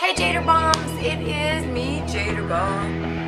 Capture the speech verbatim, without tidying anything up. Hey Jader Bombs, it is me, Jader Bomb.